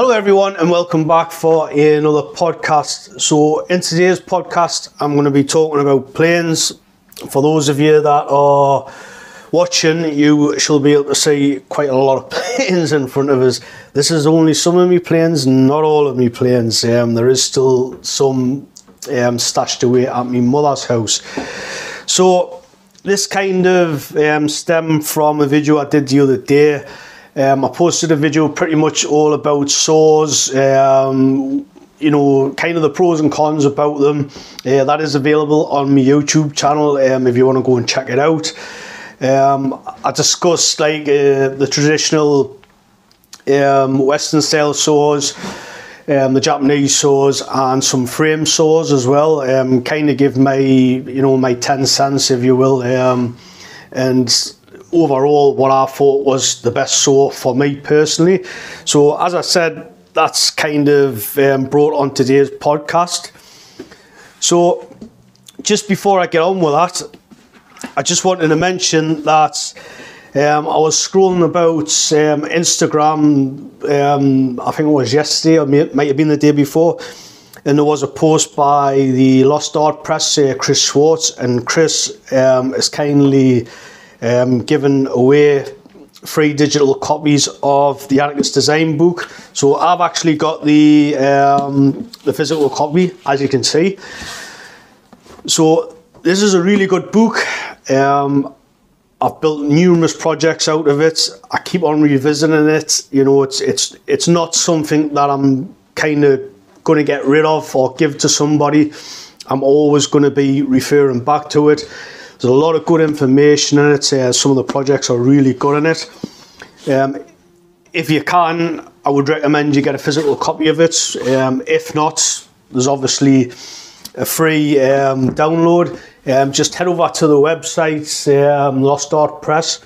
Hello everyone and welcome back for another podcast. So in today's podcast I'm going to be talking about planes. For those of you that are watching, you shall be able to see quite a lot of planes in front of us. This is only some of me planes, not all of me planes. There is still some stashed away at my mother's house. So this kind of stemmed from a video I did the other day. I posted a video pretty much all about saws, you know, kind of the pros and cons about them. That is available on my YouTube channel if you want to go and check it out. I discussed like the traditional Western style saws, the Japanese saws and some frame saws as well. Kind of give my, you know, my 10 cents, if you will, and overall what I thought was the best saw for me personally. So as I said, that's kind of brought on today's podcast. So just before I get on with that, I just wanted to mention that I was scrolling about Instagram, I think it was yesterday, or might have been the day before, and there was a post by the Lost Art Press, Chris Schwartz, and Chris has kindly given away free digital copies of the Anarchist's design book. So I've actually got the physical copy, as you can see. So this is a really good book. I've built numerous projects out of it. I keep on revisiting it. You know, it's not something that I'm kind of going to get rid of or give to somebody. I'm always going to be referring back to it. There's a lot of good information in it. Some of the projects are really good in it. If you can, I would recommend you get a physical copy of it. If not, there's obviously a free download. Just head over to the website, Lost Art Press,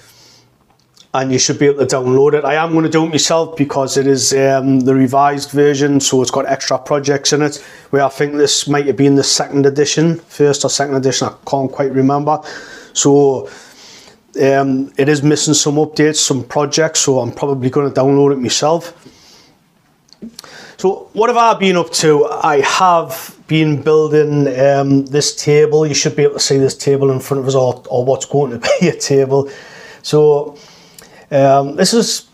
and you should be able to download it. I am going to do it myself because it is the revised version, so it's got extra projects in it, where I think this might have been the second edition, first or second edition, I can't quite remember. So it is missing some updates, some projects, so I'm probably going to download it myself. So what have I been up to? I have been building this table. You should be able to see this table in front of us, or what's going to be a table. So this is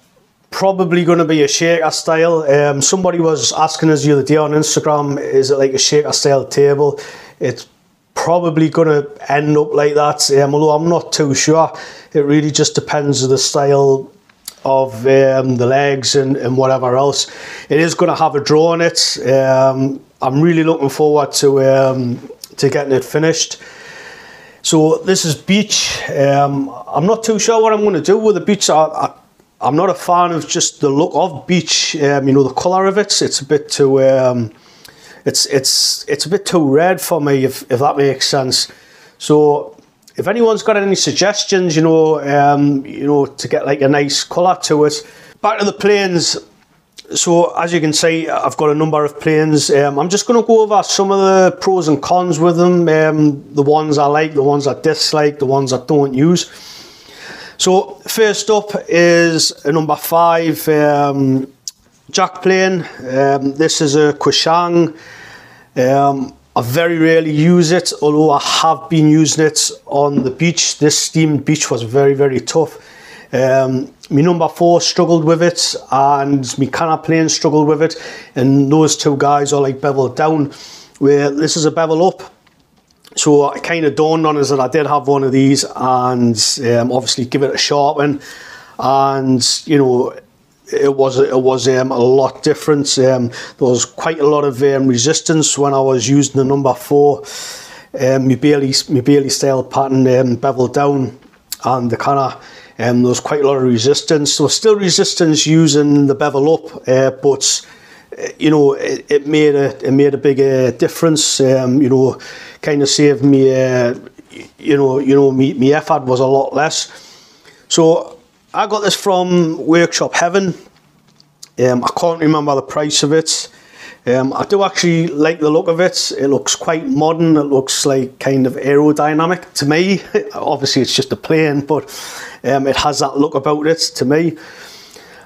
probably going to be a shaker style. Somebody was asking us the other day on Instagram, is it like a shaker style table? It's probably going to end up like that, although I'm not too sure. It really just depends on the style of the legs and whatever else. It is going to have a draw on it. I'm really looking forward to getting it finished. So this is beach. I'm not too sure what I'm going to do with the beach. I'm not a fan of just the look of beach. You know, the colour of it. It's a bit too. It's a bit too red for me, if that makes sense. So if anyone's got any suggestions, you know, to get like a nice colour to it. Back to the planes. So as you can see, I've got a number of planes. I'm just going to go over some of the pros and cons with them. The ones I like, the ones I dislike, the ones I don't use. So first up is a number 5 jack plane. This is a Kushang. I very rarely use it, although I have been using it on the beach. This steamed beach was very, very tough. My number 4 struggled with it, and my Kannas plane struggled with it, and those two guys are like beveled down, where this is a bevel up. So it kind of dawned on us that I did have one of these, and obviously give it a sharpen, and you know, it was a lot different. There was quite a lot of resistance when I was using the number 4, my Bailey style pattern, bevel down, and the Kannas. There was quite a lot of resistance. There was still resistance using the bevel up, but you know, it made a big difference. You know, kind of saved me. You know, my effort was a lot less. So I got this from Workshop Heaven. I can't remember the price of it. I do actually like the look of it. It looks quite modern. It looks like kind of aerodynamic to me. Obviously it's just a plane, but it has that look about it to me.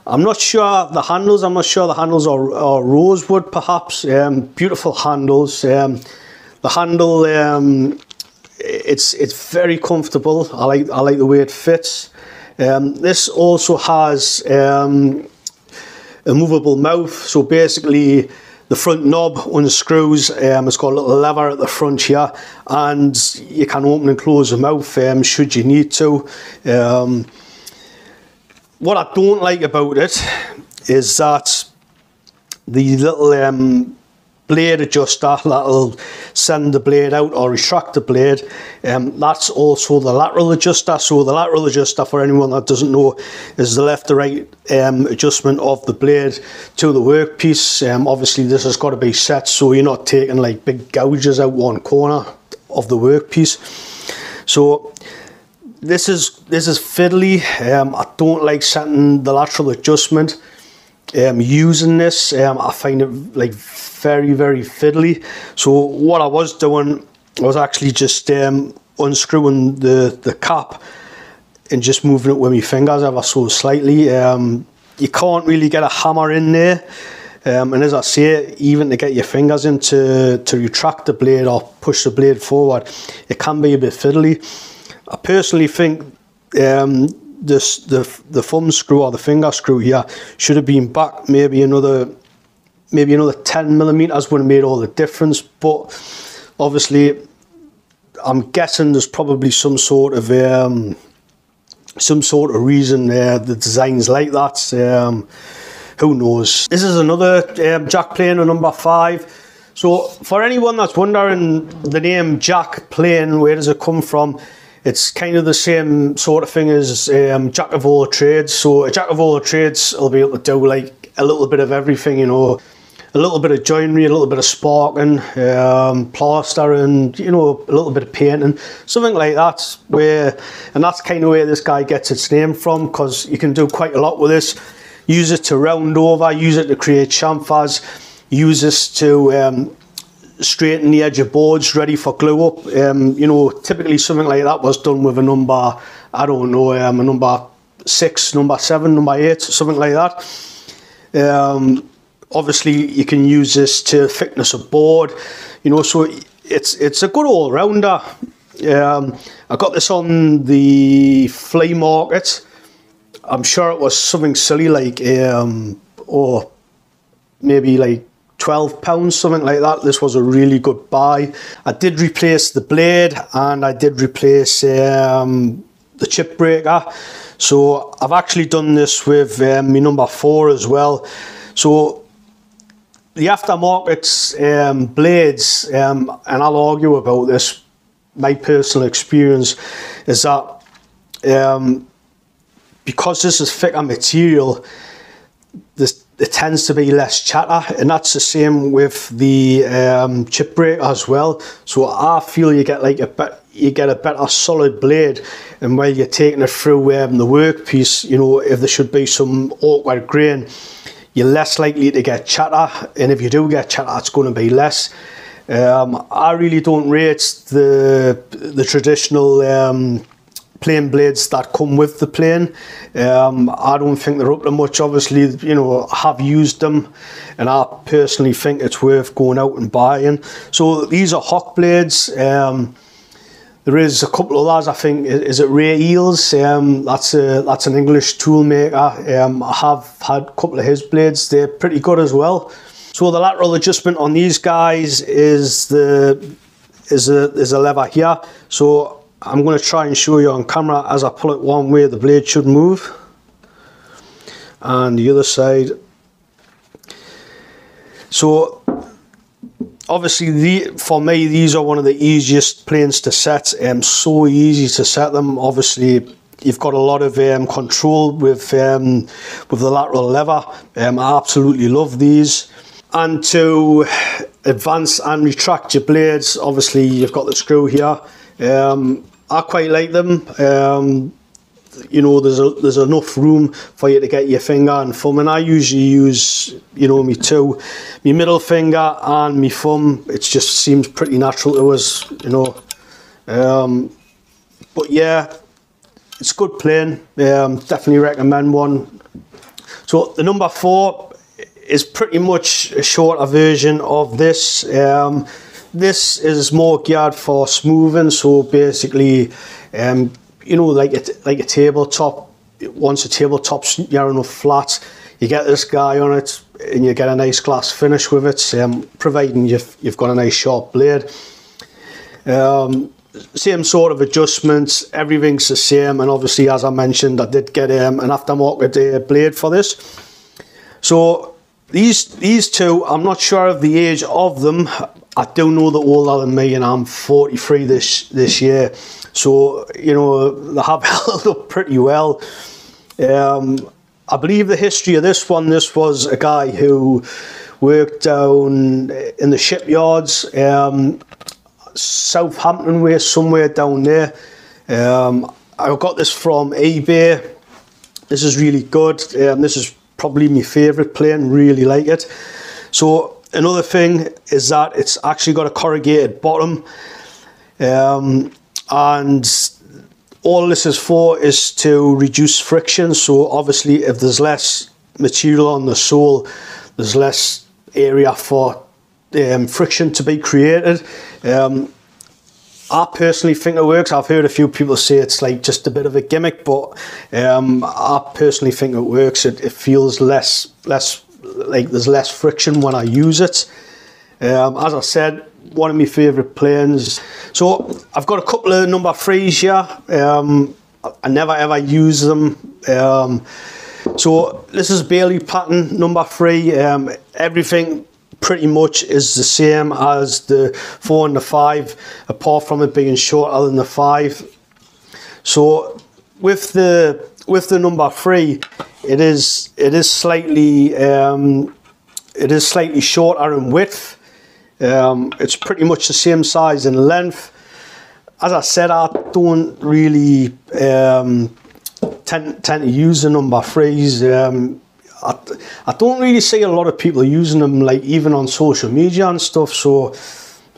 I'm not sure the handles, are rosewood perhaps, beautiful handles. The handle, it's very comfortable. I like the way it fits. This also has a movable mouth, so basically the front knob unscrews. It's got a little lever at the front here, and you can open and close the mouth should you need to. What I don't like about it is that the little blade adjuster that'll send the blade out or retract the blade, that's also the lateral adjuster. So the lateral adjuster, for anyone that doesn't know, is the left to right adjustment of the blade to the workpiece. Obviously this has got to be set so you're not taking like big gouges out one corner of the workpiece. So this is fiddly. I don't like setting the lateral adjustment. Using this, I find it like very, very fiddly. So what I was doing was actually just unscrewing the cap and just moving it with my fingers ever so slightly. You can't really get a hammer in there, and as I say, even to get your fingers in to retract the blade or push the blade forward, it can be a bit fiddly. I personally think the thumb screw or the finger screw here should have been back maybe another 10mm would have made all the difference. But obviously I'm guessing there's probably some sort of reason the design's like that. Who knows. This is another Jack Planer number 5. So for anyone that's wondering the name Jack Planer, where does it come from? It's kind of the same sort of thing as Jack of all trades. So a Jack of all trades will be able to do like a little bit of everything, you know, a little bit of joinery, a little bit of sparking, plastering, you know, a little bit of painting, something like that. And that's kind of where this guy gets its name from, because you can do quite a lot with this. Use it to round over, use it to create chamfers, use this to straighten the edge of boards ready for glue up. You know, typically something like that was done with a number, I don't know, a number 6, number 7, number 8, something like that. Obviously you can use this to thickness a board, you know, so it's a good all-rounder. I got this on the flea market. I'm sure it was something silly like or maybe like £12, something like that. This was a really good buy. I did replace the blade and I did replace the chip breaker. So I've actually done this with my number 4 as well. So the aftermarket blades, and I'll argue about this, my personal experience is that because this is thicker material, there tends to be less chatter, and that's the same with the chip breaker as well. So I feel you get like a better solid blade, and while you're taking it through the workpiece, you know, if there should be some awkward grain, you're less likely to get chatter, and if you do get chatter, it's going to be less. I really don't rate the traditional plain blades that come with the plane. I don't think they're up to much. Obviously, you know, I have used them, and I personally think it's worth going out and buying. So these are Hock blades. There is a couple of others. I think is it Ray Iles. That's an English tool maker. I have had a couple of his blades. They're pretty good as well. So the lateral adjustment on these guys is a lever here. So I'm going to try and show you on camera. As I pull it one way, the blade should move, and the other side. So obviously for me these are one of the easiest planes to set, and so easy to set them. Obviously you've got a lot of control with the lateral lever. I absolutely love these. And to advance and retract your blades, obviously you've got the screw here. I quite like them. You know, there's enough room for you to get your finger and thumb, and I usually use, you know, my middle finger and my thumb. It just seems pretty natural to us, you know. But yeah, it's good plane. Definitely recommend one. So the number 4 is pretty much a shorter version of this. This is more geared for smoothing, so basically, you know, like a tabletop. Once a tabletop's near enough flat, you get this guy on it, and you get a nice glass finish with it, providing you've got a nice sharp blade. Same sort of adjustments, everything's the same, and obviously, as I mentioned, I did get an aftermarket blade for this. So these two, I'm not sure of the age of them. I do know they're older than me, and I'm 43 this year. So, you know, they have held up pretty well. I believe the history of this one, this was a guy who worked down in the shipyards, Southampton way, somewhere down there. I got this from eBay. This is really good. This is probably my favourite plane, really like it. So another thing is that it's actually got a corrugated bottom, and all this is for is to reduce friction. So obviously, if there's less material on the sole, there's less area for friction to be created. I personally think it works. I've heard a few people say it's like just a bit of a gimmick, but I personally think it works. It feels less like there's less friction when I use it. As I said, one of my favourite planes. So I've got a couple of number 3s here. I never ever use them. So this is Bailey pattern number 3. Everything pretty much is the same as the 4 and the 5, apart from it being shorter than the 5. So with the number 3, it is slightly shorter in width. It's pretty much the same size in length. As I said, I don't really tend to use the number 3s. I don't really see a lot of people using them, like even on social media and stuff. So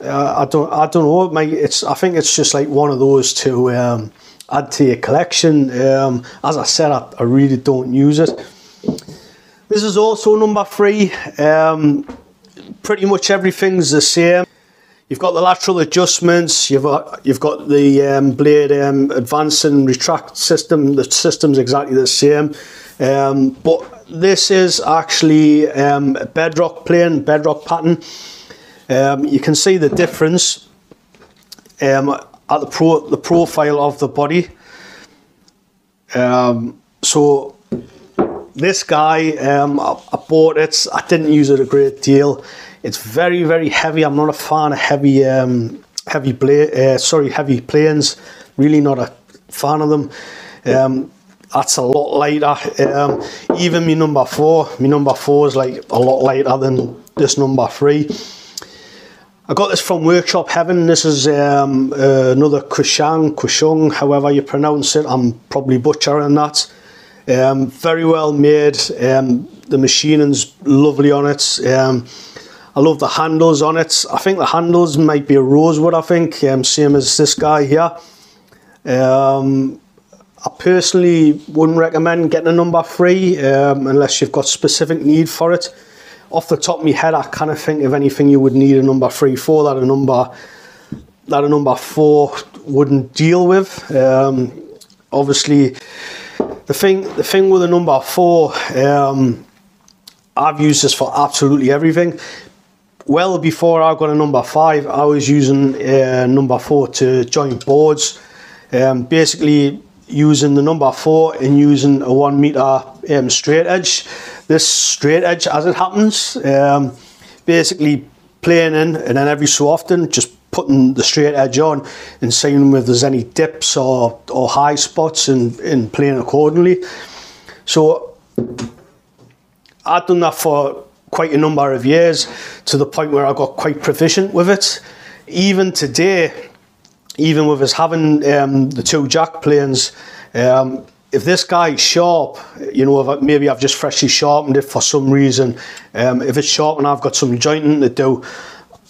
I don't know. I think it's just like one of those to add to your collection. As I said, I really don't use it. This is also number 3. Pretty much everything's the same. You've got the lateral adjustments. You've got the blade advance and retract system. The system's exactly the same, but this is actually a bedrock plane, bedrock pattern. You can see the difference at the profile of the body. So this guy, I bought it. I didn't use it a great deal. It's very, very heavy. I'm not a fan of heavy heavy planes. Really not a fan of them. That's a lot lighter. Even my number 4 is like a lot lighter than this number 3. I got this from Workshop Heaven. This is another Kushang, however you pronounce it. I'm probably butchering that. Very well made. The machining's lovely on it. I love the handles on it. I think the handles might be a rosewood, I think, same as this guy here. I personally wouldn't recommend getting a number 3 unless you've got specific need for it. Off the top of my head, I kind of think of anything you would need a number 3 for that a number 4 wouldn't deal with. Obviously, the thing with a number 4, I've used this for absolutely everything. Well, before I got a number 5, I was using a number 4 to join boards. Basically, using the number 4 and using a 1 meter straight edge. This straight edge, as it happens, basically playing in, and then every so often just putting the straight edge on and seeing if there's any dips or high spots, and playing accordingly. So I've done that for quite a number of years, to the point where I got quite proficient with it. Even today, even with us having the 2 jack planes, if this guy's sharp, you know, maybe I've just freshly sharpened it for some reason. If it's sharp and I've got some jointing to do,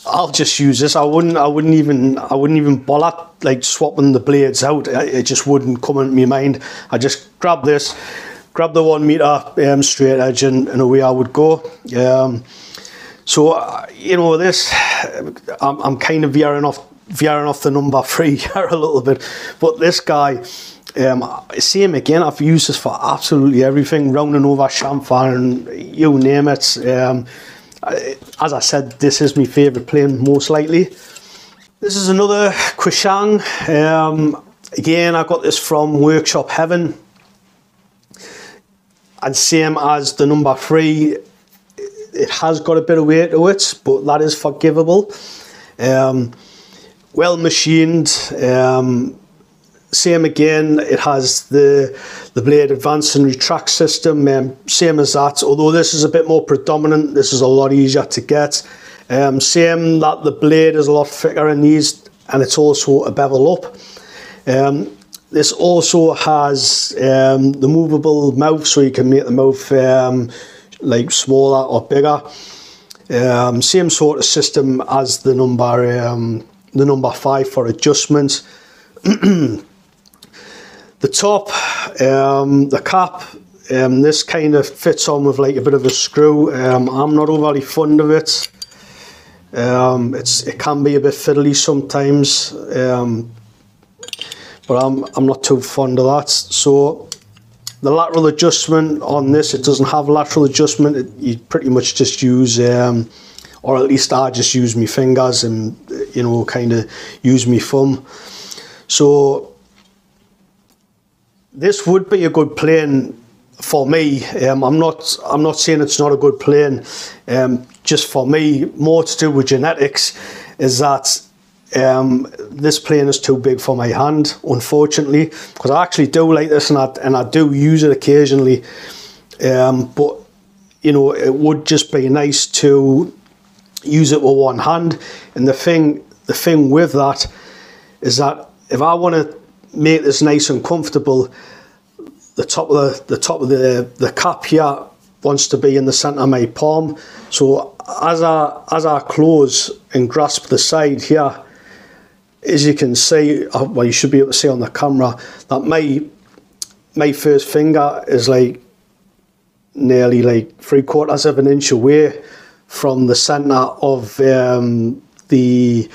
I'll just use this. I wouldn't even bother like swapping the blades out. It just wouldn't come into my mind. I just grab this, grab the 1 meter straight edge, and away I would go. So you know, this I'm kind of veering off the number 3 here a little bit, but this guy, same again, I've used this for absolutely everything, rounding over, chamfer, and you name it. As I said, this is my favourite plane, most likely. This is another Kushang. Again, I got this from Workshop Heaven, and same as the number 3, it has got a bit of weight to it, but that is forgivable. Well machined. Same again, it has the blade advance and retract system, same as that, although this is a bit more predominant. This is a lot easier to get. Same that the blade is a lot thicker in these, and it's also a bevel up. This also has the movable mouth, so you can make the mouth like smaller or bigger. Same sort of system as the number 5 for adjustment. The top, the cap, this kind of fits on with like a bit of a screw. I'm not overly fond of it. It can be a bit fiddly sometimes, but I'm not too fond of that. So the lateral adjustment on this, it doesn't have lateral adjustment. You pretty much just use, or at least I just use my fingers and, you know, kind of use my thumb. So this would be a good plane for me. I'm not saying it's not a good plane. Just for me, more to do with genetics is that this plane is too big for my hand, unfortunately, because I actually do like this, and I do use it occasionally. But you know, it would just be nice to use it with one hand. And the thing with that is that if I want to make this nice and comfortable, the top of the cap here wants to be in the centre of my palm. So as I close and grasp the side here, as you can see, well, you should be able to see on the camera, that my first finger is like nearly like 3/4 of an inch away from the centre of the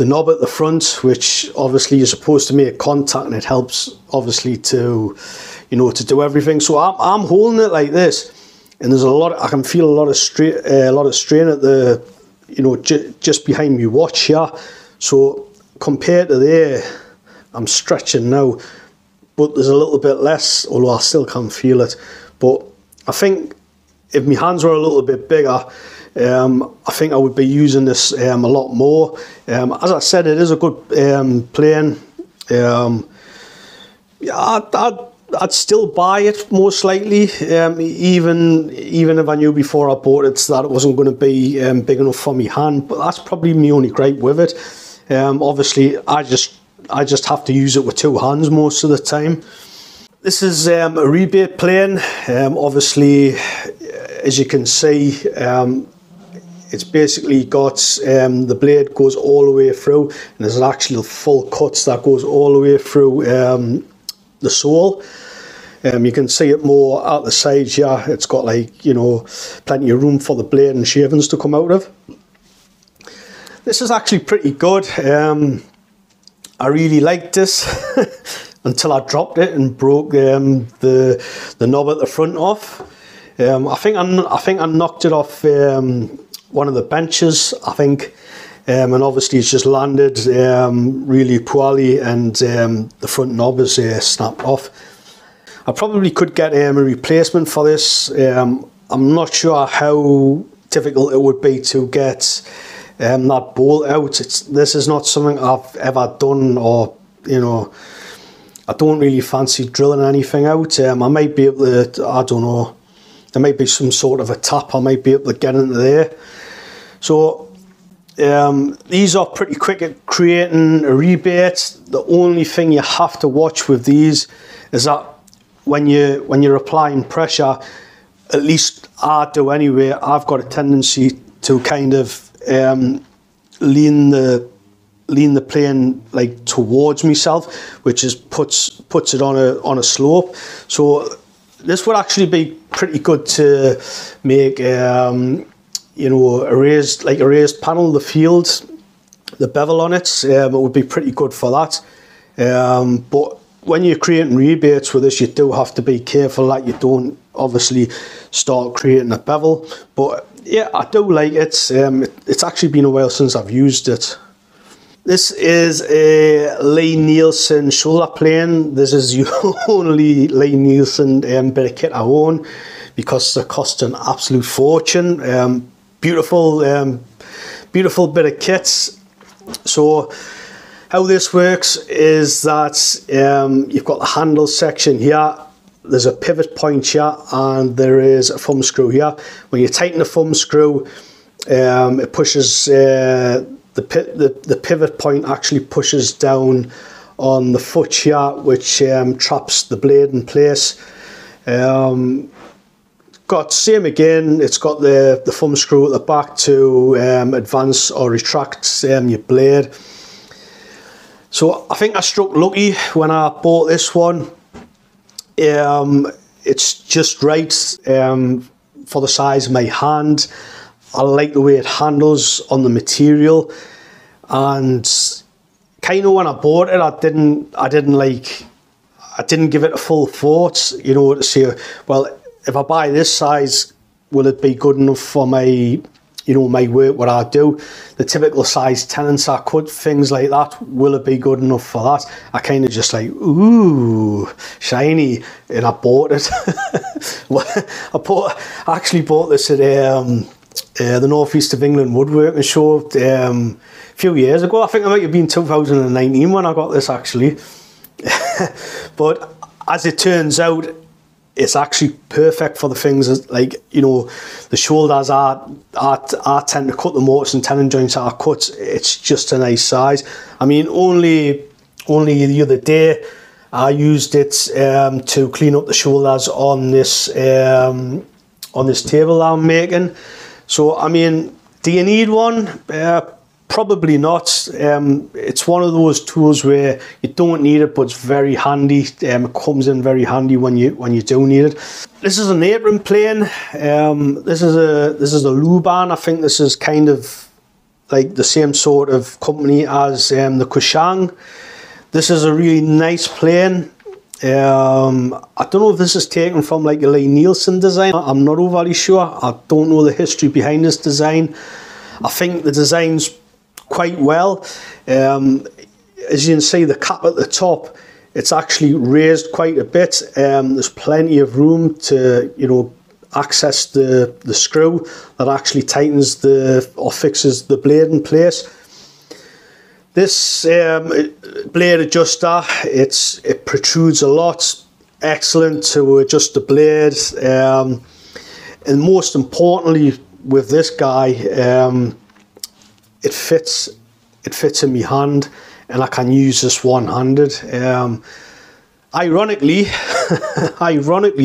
knob at the front, which obviously you're supposed to make contact, and it helps obviously to, you know, to do everything. So I'm holding it like this, and there's a lot of, I can feel a lot of strain at the, you know, just behind me watch here. So compared to there, I'm stretching now, but there's a little bit less, although I still can feel it. But I think if my hands were a little bit bigger, I think I would be using this a lot more. As I said, it is a good plane. Yeah, I'd still buy it, most likely, even if I knew before I bought it that it wasn't going to be big enough for me hand. But that's probably my only gripe with it. Obviously, I just have to use it with 2 hands most of the time. This is a rebate plane. Obviously, as you can see, it's basically got the blade goes all the way through, and there's an actual full cut that goes all the way through the sole. You can see it more at the sides. Yeah, it's got, like, you know, plenty of room for the blade and shavings to come out of. This is actually pretty good. I really liked this until I dropped it and broke the knob at the front off. I think I knocked it off one of the benches, I think, and obviously it's just landed really poorly, and the front knob is snapped off. I probably could get a replacement for this. I'm not sure how difficult it would be to get that bolt out. This is not something I've ever done, or, you know, I don't really fancy drilling anything out. I might be able to, I don't know, there might be some sort of a tap, I might be able to get into there. So these are pretty quick at creating a rebate. The only thing you have to watch with these is that when you're applying pressure, at least I do anyway, I've got a tendency to kind of lean the plane like towards myself, which is puts it on a slope. So This would actually be pretty good to make, you know, a raised panel, the field, the bevel on it. It would be pretty good for that. But when you're creating rebates with this, you do have to be careful that you don't obviously start creating a bevel. But yeah, I do like it. It's actually been a while since I've used it. This is a Lee Nielsen shoulder plane. This is the only Lee Nielsen bit of kit I own because they cost an absolute fortune. Beautiful bit of kits. So how this works is that you've got the handle section here. There's a pivot point here, and there is a thumb screw here. When you tighten the thumb screw, it pushes. The pivot point actually pushes down on the fudge here, which traps the blade in place. Got same again, it's got the thumb screw at the back to advance or retract your blade. So I think I struck lucky when I bought this one. It's just right for the size of my hand. I like the way it handles on the material, and kind of when I bought it, I didn't give it a full thought, you know, to say, well, if I buy this size, will it be good enough for my, you know, my work, what I do, the typical size tenants I cut, things like that, will it be good enough for that? I kind of just like, ooh, shiny, and I bought it. I actually bought this at the northeast of England woodworking show a few years ago. I think it might have been 2019 when I got this, actually. But as it turns out, it's actually perfect for the things that, like, you know, the shoulders I tend to cut, the mortise and tenon joints I cut. It's just a nice size. I mean, only the other day I used it to clean up the shoulders on this table I'm making. So, I mean, do you need one? Probably not. It's one of those tools where you don't need it, but it's very handy. It comes in very handy when you do need it. This is an apron plane. This is a Luban. I think this is kind of like the same sort of company as the Kushang. This is a really nice plane. I don't know if this is taken from like a Lee Nielsen design. I'm not overly sure. I don't know the history behind this design. I think the design's quite well. As you can see, the cap at the top, it's actually raised quite a bit. There's plenty of room to, you know, access the screw that actually tightens the or fixes the blade in place. This blade adjuster, it protrudes a lot. Excellent to adjust the blade, and most importantly with this guy, it fits in my hand, and I can use this one-handed. Ironically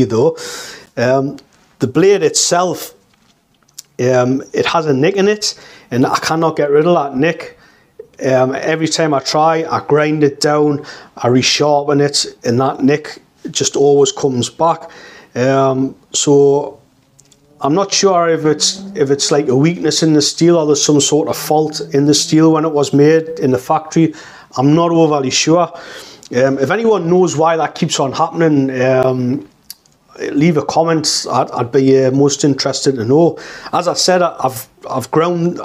though, the blade itself, it has a nick in it, and I cannot get rid of that nick. Every time I try, I grind it down, I resharpen it, and that nick just always comes back. So I'm not sure if it's like a weakness in the steel, or there's some sort of fault in the steel when it was made in the factory. I'm not overly sure. If anyone knows why that keeps on happening, leave a comment. I'd be most interested to know. As I said, I've ground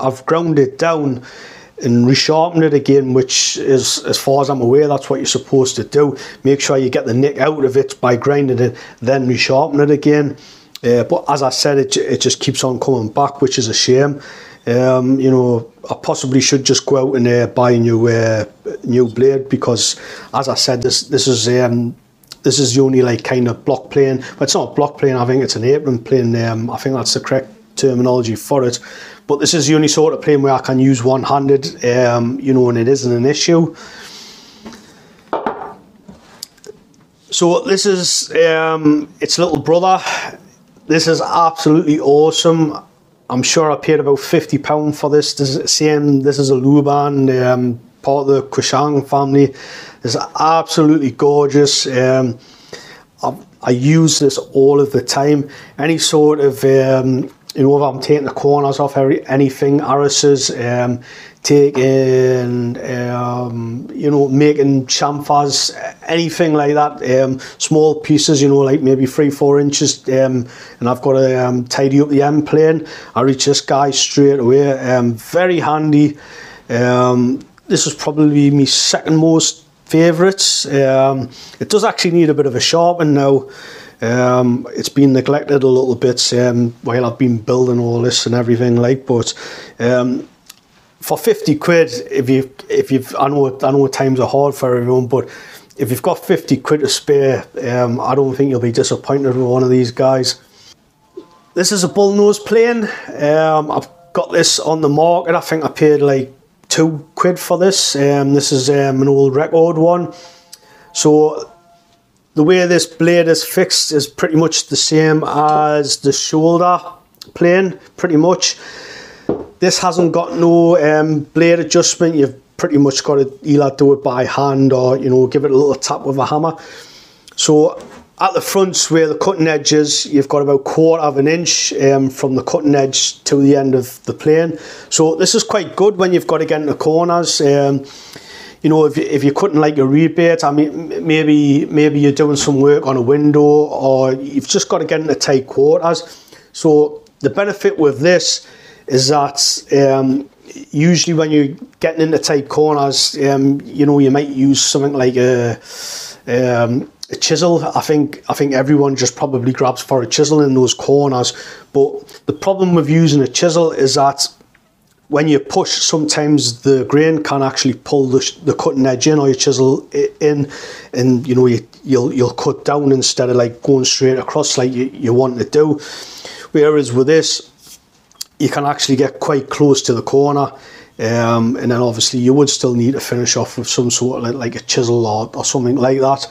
it down and resharpen it again, which is, as far as I'm aware, that's what you're supposed to do. Make sure you get the nick out of it by grinding it, then resharpen it again. But as I said, it just keeps on coming back, which is a shame. You know, I possibly should just go out and buy a new blade, because as I said, this is the only like kind of block plane. But it's not a block plane, I think it's an apron plane. I think that's the correct terminology for it. But this is the only sort of plane where I can use one-handed, you know, and it isn't an issue. So this is its little brother. This is absolutely awesome. I'm sure I paid about £50 for this. This is a Luban, part of the Kushang family. It's absolutely gorgeous. I use this all of the time. Any sort of, you know, if I'm taking the corners off anything, arises, taking, you know, making chamfers, anything like that, small pieces, you know, like maybe 3-4 inches, and I've got to tidy up the end plane. I reach this guy straight away, very handy. This is probably my second most favourites. It does actually need a bit of a sharpen now. It's been neglected a little bit while I've been building all this and everything like, but for 50 quid, if you've, I know times are hard for everyone, but if you've got 50 quid to spare, I don't think you'll be disappointed with one of these guys. This is a bullnose plane. I've got this on the market. I think I paid like £2 for this. This is an old record one. So the way this blade is fixed is pretty much the same as the shoulder plane, pretty much. This hasn't got no blade adjustment. You've pretty much got to either do it by hand or, you know, give it a little tap with a hammer. So at the fronts where the cutting edge is, you've got about 1/4 of an inch from the cutting edge to the end of the plane. So this is quite good when you've got to get into corners. You know, if you're cutting like your reed baits, I mean, maybe you're doing some work on a window, or you've just got to get into tight quarters. So the benefit with this is that usually when you're getting into tight corners, you know, you might use something like a chisel. I think everyone just probably grabs for a chisel in those corners. But the problem with using a chisel is that when you push, sometimes the grain can actually pull the cutting edge in, or your chisel in, and you know, you'll cut down instead of like going straight across like you want to do. Whereas with this, you can actually get quite close to the corner, and then obviously you would still need to finish off with some sort of like a chisel or something like that.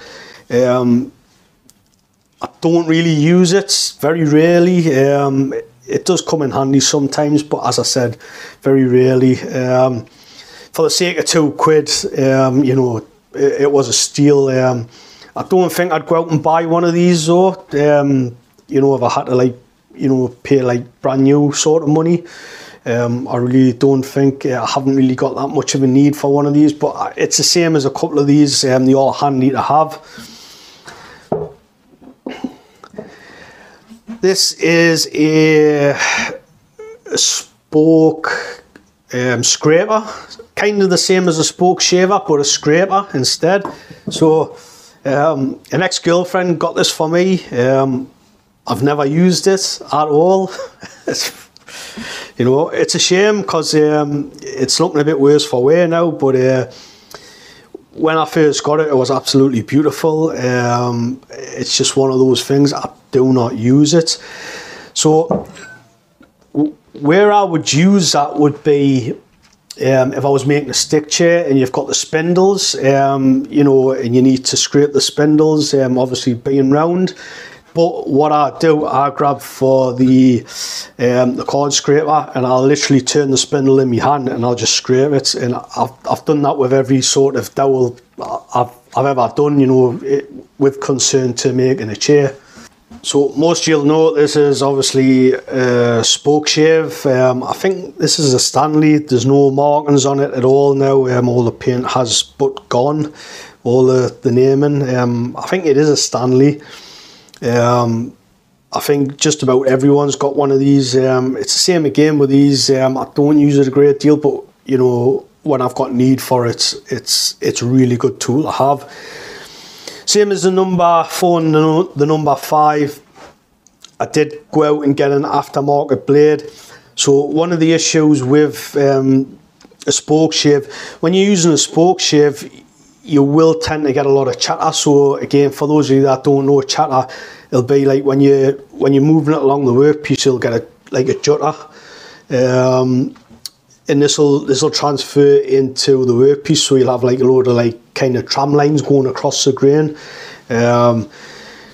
I don't really use it, very rarely. It does come in handy sometimes, but as I said, very rarely. For the sake of £2, you know, it was a steal. I don't think I'd go out and buy one of these though. You know, if I had to, like, you know, pay like brand new sort of money, I really don't think, I haven't really got that much of a need for one of these, but it's the same as a couple of these. They're all handy to have. This is a spoke scraper, kind of the same as a spoke shaver, but a scraper instead. So an ex-girlfriend got this for me. I've never used it at all. You know, it's a shame because it's looking a bit worse for wear now, but when I first got it, it was absolutely beautiful. It's just one of those things, I do not use it. So where I would use that would be if I was making a stick chair and you've got the spindles, you know, and you need to scrape the spindles, obviously being round. But what I do, I grab for the card scraper, and I'll literally turn the spindle in my hand and I'll just scrape it. And I've done that with every sort of dowel I've ever done, you know, with concern to making a chair. So most you'll know this is obviously a spoke shave. I think this is a Stanley. There's no markings on it at all now. All the paint has but gone, all the naming. I think it is a Stanley. I think just about everyone's got one of these. It's the same again with these. I don't use it a great deal, but you know, when I've got need for it, it's a really good tool to have. Same as the number 4 and the number 5. I did go out and get an aftermarket blade. So one of the issues with a spoke shave, when you're using a spoke shave, you will tend to get a lot of chatter. So again, for those of you that don't know chatter, it'll be like when you're moving it along the workpiece, you'll get like a jutter, and this'll transfer into the workpiece. So you'll have like a load of like kind of tram lines going across the grain.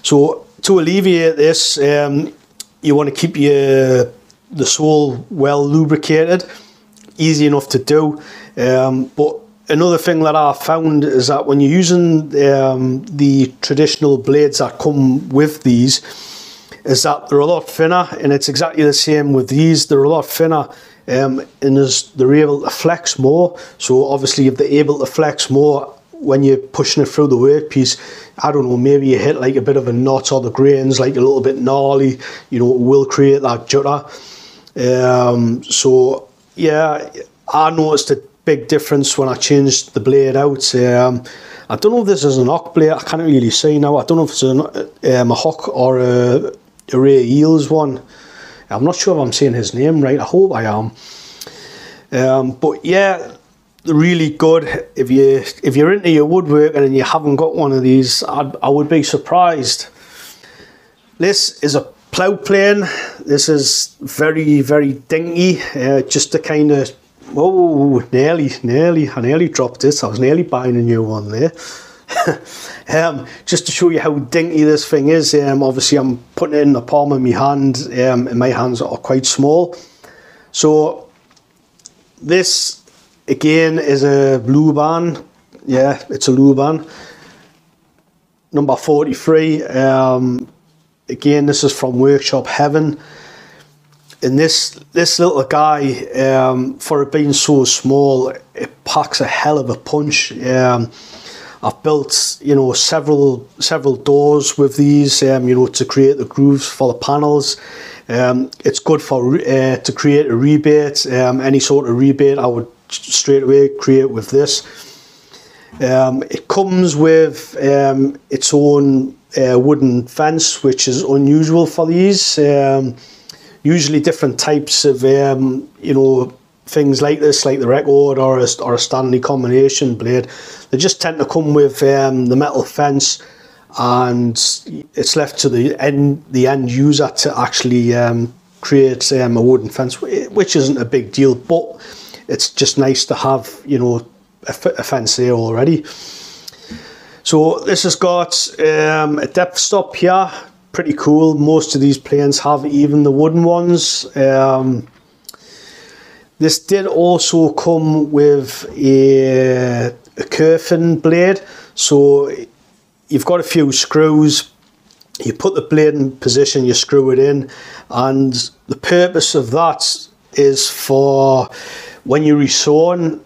So to alleviate this, you want to keep the sole well lubricated. Easy enough to do, but Another thing that I found is that when you're using the traditional blades that come with these, is that they're a lot thinner, and it's exactly the same with these. They're a lot thinner, and they're able to flex more. So obviously, if they're able to flex more when you're pushing it through the workpiece, I don't know, maybe you hit like a bit of a knot, or the grain's like a little bit gnarly, you know, it will create that jutta. So yeah, I noticed a big difference when I changed the blade out. I don't know if this is an Hock blade, I can't really see now. I don't know if it's a Hock or a Ray Iles one. I'm not sure if I'm saying his name right, I hope I am. But yeah, really good. If you're into your woodworking and you haven't got one of these, I would be surprised. This is a plough plane. This is very, very dinky, just to kind of, oh, I nearly dropped this. I was nearly buying a new one there. Just to show you how dinky this thing is, obviously I'm putting it in the palm of my hand, and my hands are quite small. So this again is a Luban. Yeah, it's a Luban number 43. Again, this is from Workshop Heaven. And this little guy, for it being so small, it packs a hell of a punch. I've built, you know, several doors with these, you know, to create the grooves for the panels. It's good for to create a rebate, any sort of rebate I would straight away create with this. It comes with its own wooden fence, which is unusual for these. Usually different types of, you know, things like this, like the record or a Stanley combination blade, they just tend to come with the metal fence, and it's left to the end user to actually create a wooden fence, which isn't a big deal, but it's just nice to have, you know, a fence there already. So this has got a depth stop here. Pretty cool. Most of these planes have, even the wooden ones. This did also come with a kerfing blade, so you've got a few screws, you put the blade in position, you screw it in, and the purpose of that is for when you're resawing.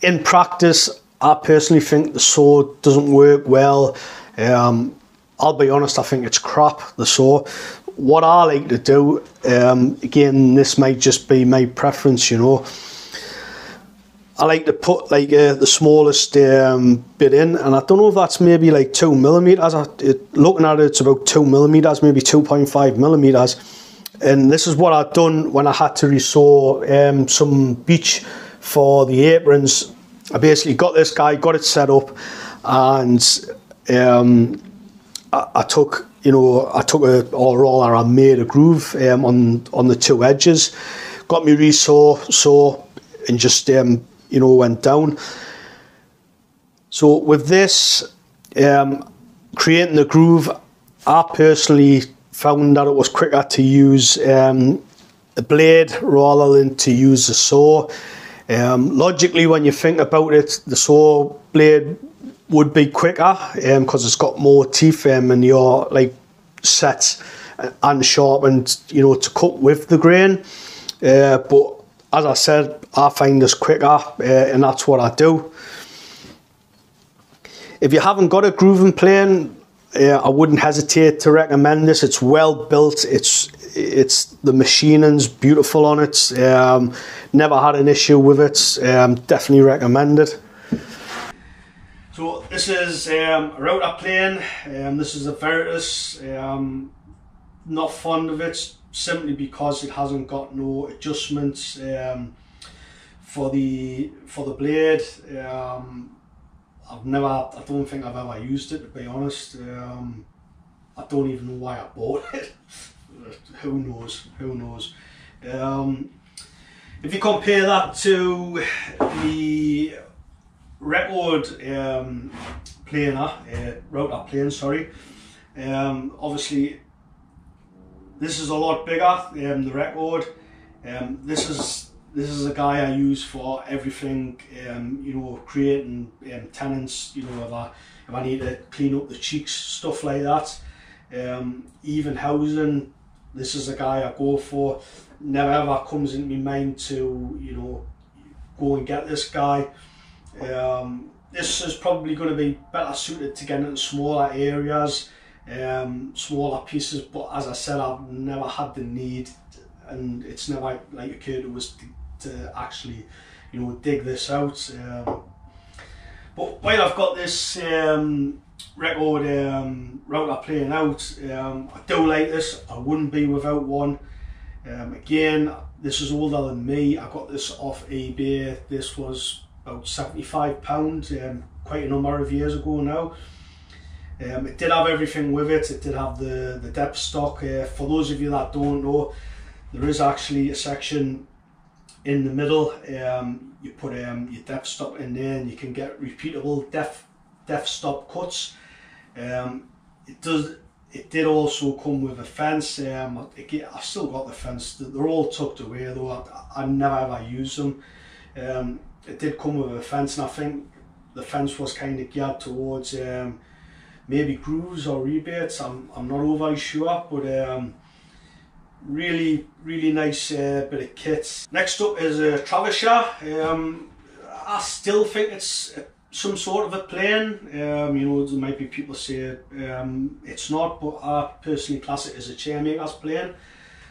In practice, I personally think the saw doesn't work well. I'll be honest, I think it's crap, the saw. What I like to do, again, this might just be my preference, you know, I like to put like the smallest bit in, and I don't know if that's maybe like 2 millimeters. Looking at it, it's about 2 millimeters, maybe 2.5 millimeters. And this is what I've done when I had to resaw some beech for the aprons. I basically got this guy, got it set up, and I took, you know, I made a groove on the two edges, got me resaw, and just you know, went down. So with this, creating the groove, I personally found that it was quicker to use a blade rather than to use a saw. Logically, when you think about it, the saw blade would be quicker because it's got more teeth, and you're like set and sharpened, you know, to cut with the grain. But as I said, I find this quicker, and that's what I do. If you haven't got a grooving plane, I wouldn't hesitate to recommend this. It's well built. It's the machining's beautiful on it. Never had an issue with it. Definitely recommend it. So this is a router plane. This is a Veritas. Not fond of it, simply because it hasn't got no adjustments for the blade. I don't think I've ever used it, to be honest. I don't even know why I bought it. Who knows? If you compare that to the record router plane, sorry. Obviously, this is a lot bigger than the record. This is this is a guy I use for everything, you know, creating tenants, you know, if I need to clean up the cheeks, stuff like that. Even housing, this is a guy I go for. Never ever comes into my mind to, you know, go and get this guy. This is probably going to be better suited to getting into smaller areas, smaller pieces, but as I said, I've never had the need, and it's never like occurred to us to actually, you know, dig this out. But while I've got this record router playing out, I do like this. I wouldn't be without one. Again, this is older than me. I got this off eBay. This was about £75, quite a number of years ago now. It did have everything with it. It did have the depth stock. For those of you that don't know, there is actually a section in the middle. You put your depth stop in there, and you can get repeatable depth stop cuts. It did also come with a fence. I've still got the fence. They're all tucked away though. I never ever use them. It did come with a fence, and I think the fence was kind of geared towards maybe grooves or rebates. I'm not overly sure, but really nice bit of kit. Next up is a Travisher. I still think it's some sort of a plane. You know, there might be people say it's not, but I personally class it as a chairmaker's plane.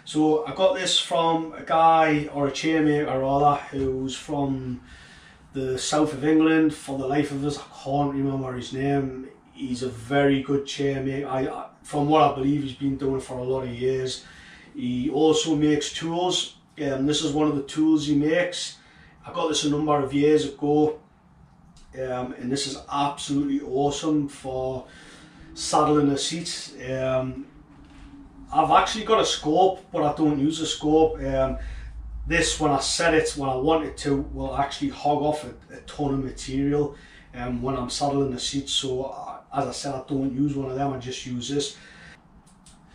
So I got this from a guy, or a chairmaker rather, who's from the south of England. For the life of us, I can't remember his name. He's a very good chairmaker. From what I believe, he's been doing it for a lot of years. He also makes tools, and this is one of the tools he makes. I got this a number of years ago, and this is absolutely awesome for saddling a seat. I've actually got a scope, but I don't use a scope. This, when I set it, when I want it to, will actually hog off a ton of material when I'm saddling the seat. So as I said, I don't use one of them, I just use this.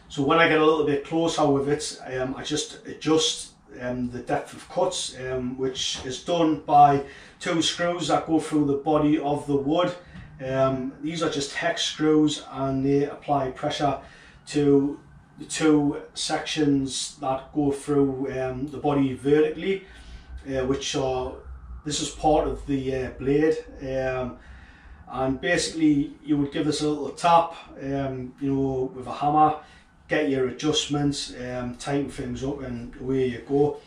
So when I get a little bit closer with it, I just adjust the depth of cuts, which is done by two screws that go through the body of the wood. These are just hex screws, and they apply pressure to the two sections that go through the body vertically, which are, this is part of the blade. And basically you would give this a little tap, you know, with a hammer, get your adjustments, tighten things up, and away you go.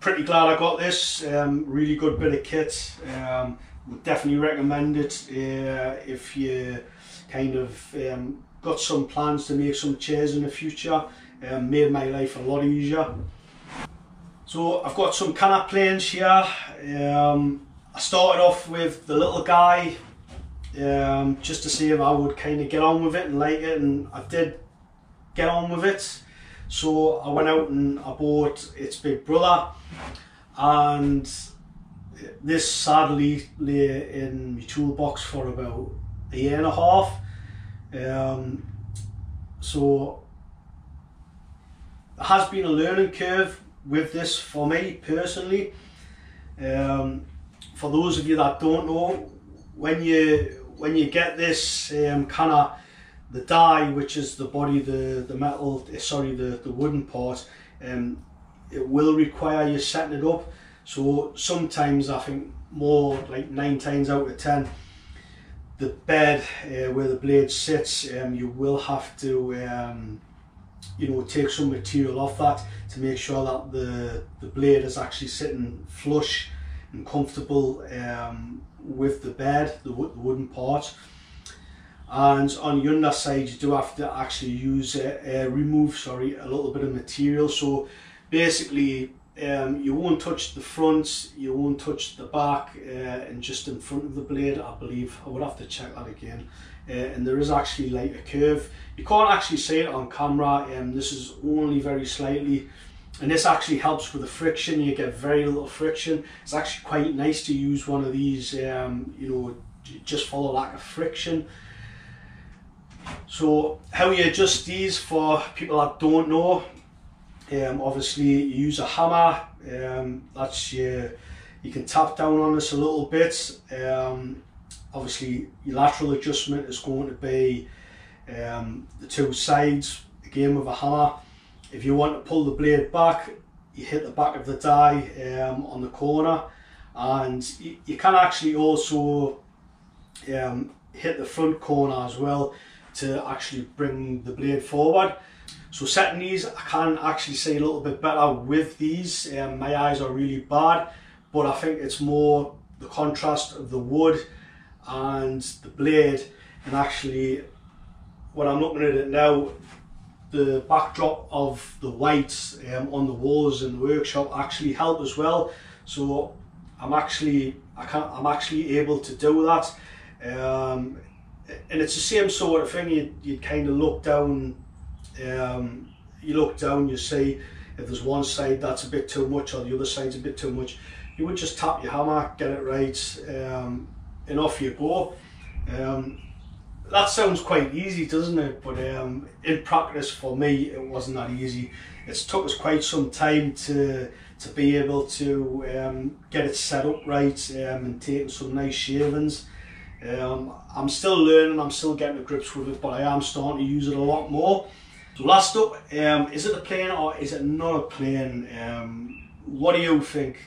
Pretty glad I got this. Really good bit of kit. Would definitely recommend it if you kind of got some plans to make some chairs in the future. Made my life a lot easier. So I've got some Kannas planes here. I started off with the little guy, just to see if I would kind of get on with it and like it, and I did get on with it. So I went out and I bought its big brother, and this sadly lay in my toolbox for about a year and a half. So there has been a learning curve with this for me personally. For those of you that don't know, when you get this Kannas, the die, which is the body, the wooden part, it will require you setting it up. So sometimes, I think more like 9 times out of 10, the bed where the blade sits, you will have to you know, take some material off that to make sure that the blade is actually sitting flush and comfortable with the bed, the wooden part. And on the underside, you do have to actually use a little bit of material. So basically, you won't touch the front, you won't touch the back, and just in front of the blade, I believe. I would have to check that again. And there is actually like a curve. You can't actually see it on camera, and this is only very slightly. And this actually helps with the friction. You get very little friction. It's actually quite nice to use one of these, you know, just for the lack of friction. So how you adjust these, for people that don't know, Obviously you use a hammer, that's your, you can tap down on this a little bit. Obviously your lateral adjustment is going to be the two sides again with a hammer. If you want to pull the blade back, you hit the back of the die on the corner, and you can actually also hit the front corner as well to actually bring the blade forward. So setting these, I can actually see a little bit better with these. My eyes are really bad, but I think it's more the contrast of the wood and the blade, and actually when I'm looking at it now, the backdrop of the whites on the walls in the workshop actually help as well. So I'm actually able to do that. And it's the same sort of thing. You kind of look down, you see if there's one side that's a bit too much or the other side's a bit too much, you would just tap your hammer, get it right, and off you go. That sounds quite easy, doesn't it? But in practice for me it wasn't that easy. It's took us quite some time to be able to get it set up right, and taking some nice shavings. I'm still learning, I'm still getting to grips with it, but I am starting to use it a lot more. So last up, is it a plane or is it not a plane? What do you think?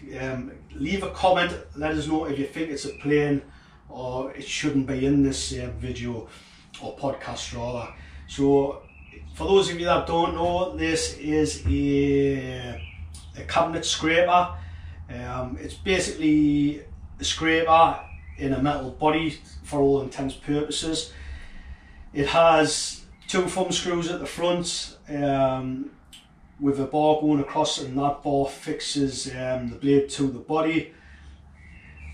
Leave a comment, let us know if you think it's a plane or it shouldn't be in this video or podcast rather. So for those of you that don't know, this is a cabinet scraper. It's basically a scraper in a metal body for all intents and purposes. It has two thumb screws at the front with a bar going across, and that bar fixes the blade to the body.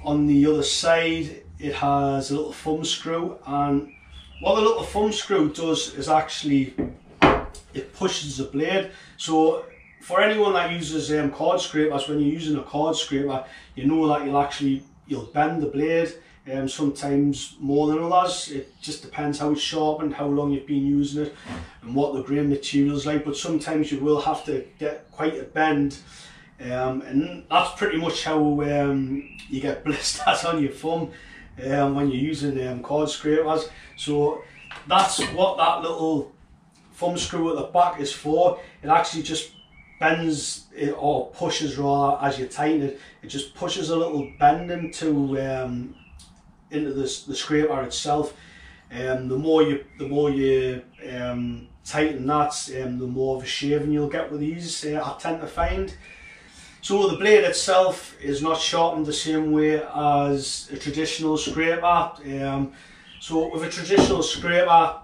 On the other side it has a little thumb screw, and what the little thumb screw does is actually it pushes the blade. So for anyone that uses card scrapers, when you're using a card scraper, you know that you'll bend the blade, sometimes more than others. It just depends how it's sharpened, how long you've been using it, and what the grain material's like. But sometimes you will have to get quite a bend, and that's pretty much how you get blisters on your thumb when you're using card scrapers. So that's what that little thumb screw at the back is for. It actually just bends it, or pushes rather, as you tighten it. It just pushes a little bend into the scraper itself. The more you tighten that, the more of a shaving you'll get with these, I tend to find. So the blade itself is not sharpened the same way as a traditional scraper. So with a traditional scraper,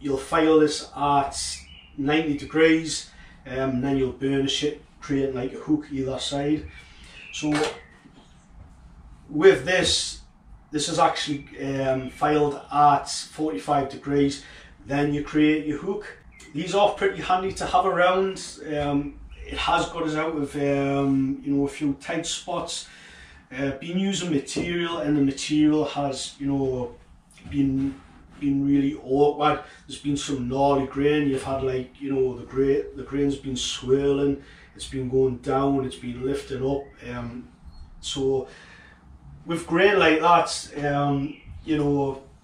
you'll file this at 90 degrees. And then you'll burnish it, creating like a hook either side. So with this is actually filed at 45 degrees, then you create your hook. These are pretty handy to have around. It has got us out of a few tight spots. Been using material, and the material has been really awkward. There's been some gnarly grain. You've had the grain's been swirling, it's been going down, it's been lifting up. So with grain like that,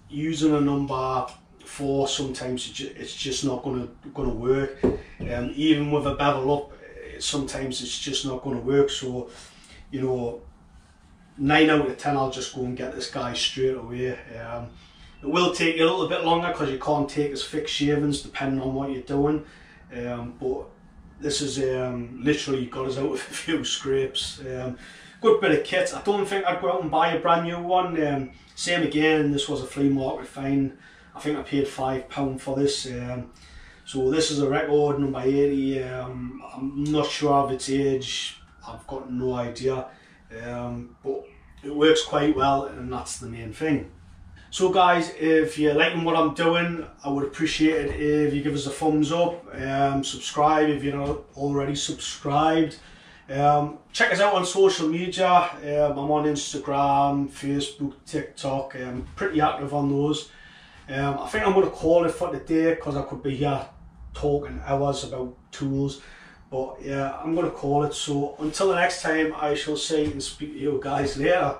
using a number 4 sometimes it's just not gonna work. Even with a bevel up, sometimes it's just not gonna work. So 9 out of 10, I'll just go and get this guy straight away. It will take you a little bit longer because you can't take as thick shavings depending on what you're doing, but this is literally got us out of a few scrapes. Good bit of kit. I don't think I'd go out and buy a brand new one. Same again, this was a flea market find. I think I paid £5 for this. So this is a record number 80. I'm not sure of its age, I've got no idea, but it works quite well, and that's the main thing. So guys, if you're liking what I'm doing, I would appreciate it if you give us a thumbs up, subscribe if you're not already subscribed. Check us out on social media. I'm on Instagram, Facebook, TikTok. I'm pretty active on those. I think I'm going to call it for today because I could be here talking hours about tools. But yeah, I'm going to call it. So until the next time, I shall see and speak to you guys later.